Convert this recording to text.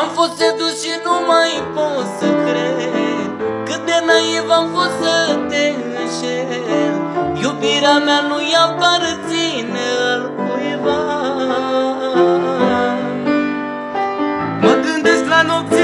Am fost sedus și nu mai pot să cred cât de naiv am fost să te înșel. Iubirea mea nu-i aparține al cuiva. Mă gândesc la nopții